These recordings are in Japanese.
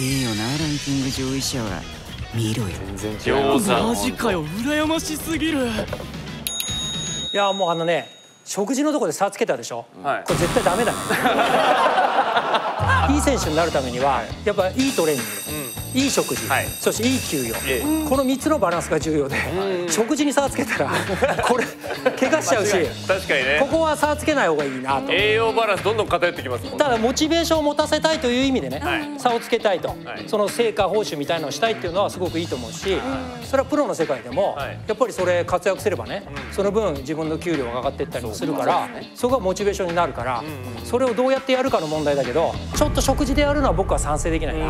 いいよな、ランキング上位者は。見ろよ。全然違う。マジかよ、羨ましすぎる。いや、もうあのね、食事のとこで差つけたでしょ。はい、これ絶対ダメだね。いい選手になるためには、やっぱいいトレーニング。うん、いい食事、そしていい給与、この3つのバランスが重要で、食事に差をつけたらこれ怪我しちゃうし、確かにね、ここは差をつけない方がいいなと。栄養バランスどんどん偏ってきますもんね。ただモチベーションを持たせたいという意味でね、差をつけたいと、その成果報酬みたいのをしたいっていうのはすごくいいと思うし、それはプロの世界でもやっぱりそれ活躍すればね、その分自分の給料が上がっていったりもするから、そこがモチベーションになるから、それをどうやってやるかの問題だけど、ちょっと食事でやるのは僕は賛成できないな。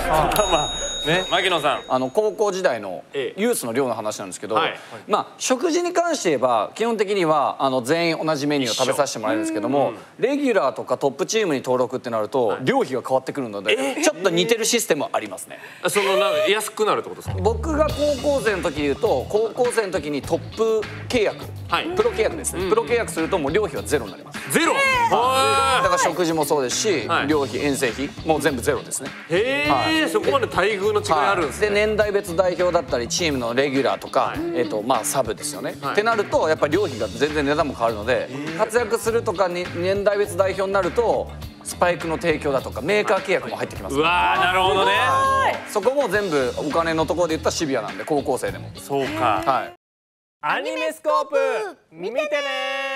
まあね、牧野さん、高校時代のユースの寮の話なんですけど、まあ食事に関して言えば基本的には全員同じメニューを食べさせてもらえるんですけども、レギュラーとかトップチームに登録ってなると寮費が変わってくるので、ちょっと似てるシステムはありますね。その安くなるってことですか？僕が高校生の時で言うと、高校生の時にトップ契約、プロ契約ですね、プロ契約するともう寮費はゼロになります。ゼロ？だから食事もそうですし、寮費、遠征費もう全部ゼロですね。へえ、そこまで待遇の違いあるんですね。で、年代別代表だったりチームのレギュラーとか、まあサブですよね。ってなるとやっぱり料費が全然値段も変わるので、活躍するとかに年代別代表になるとスパイクの提供だとかメーカー契約も入ってきます。うわー、なるほどね。そこも全部お金のところで言ったらシビアなんで、高校生でも。そうか。はい。アニメスコープ見てね。